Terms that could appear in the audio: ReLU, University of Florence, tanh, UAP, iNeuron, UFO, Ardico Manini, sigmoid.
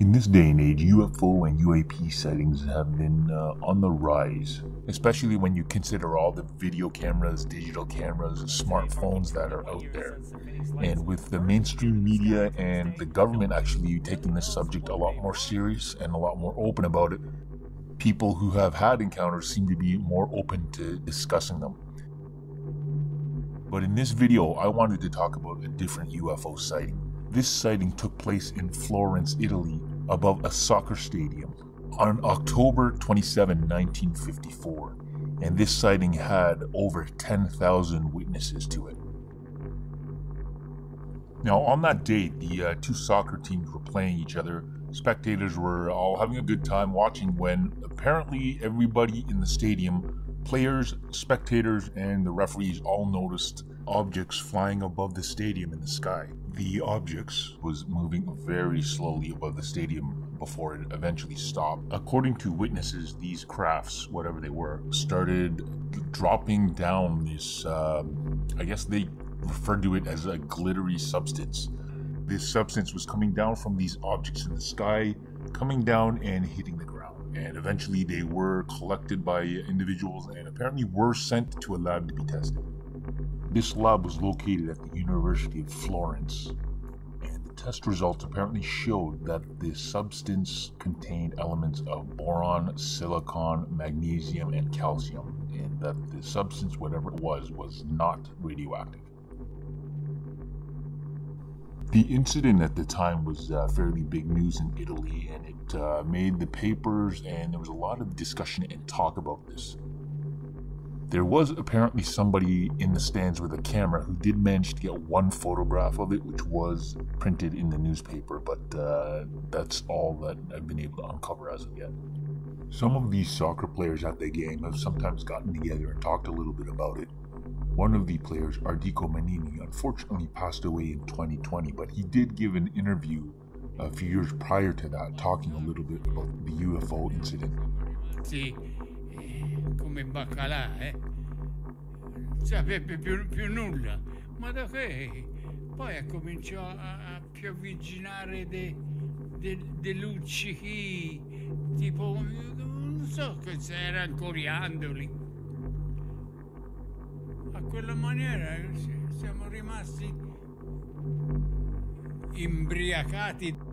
In this day and age, UFO and UAP sightings have been on the rise, especially when you consider all the video cameras, digital cameras, smartphones that are out there. And with the mainstream media and the government actually taking this subject a lot more serious and a lot more open about it, people who have had encounters seem to be more open to discussing them. But in this video, I wanted to talk about a different UFO sighting. This sighting took place in Florence, Italy, above a soccer stadium on October 27, 1954, and this sighting had over 10,000 witnesses to it. Now, on that date, the two soccer teams were playing each other. Spectators were all having a good time watching when apparently everybody in the stadium, players, spectators, and the referees, all noticed objects flying above the stadium in the sky. The objects was moving very slowly above the stadium before it eventually stopped. According to witnesses, these crafts, whatever they were, started dropping down this, I guess they referred to it as a glittery substance. This substance was coming down from these objects in the sky, coming down and hitting the ground. And eventually they were collected by individuals and apparently were sent to a lab to be tested. This lab was located at the University of Florence, and the test results apparently showed that the substance contained elements of boron, silicon, magnesium, and calcium, and that the substance, whatever it was not radioactive. The incident at the time was fairly big news in Italy, and it made the papers, and there was a lot of discussion and talk about this. There was apparently somebody in the stands with a camera who did manage to get one photograph of it, which was printed in the newspaper, but that's all that I've been able to uncover as of yet. Some of these soccer players at the game have sometimes gotten together and talked a little bit about it. One of the players, Ardico Manini, unfortunately passed away in 2020, but he did give an interview a few years prior to that, talking a little bit about the UFO incident. Sì, come baccalà, eh? Non sarebbe più nulla, ma da che? Poi cominciò a più avvicinare de luccichi, tipo, non so cosa erano coriandoli. A quella maniera siamo rimasti imbriacati.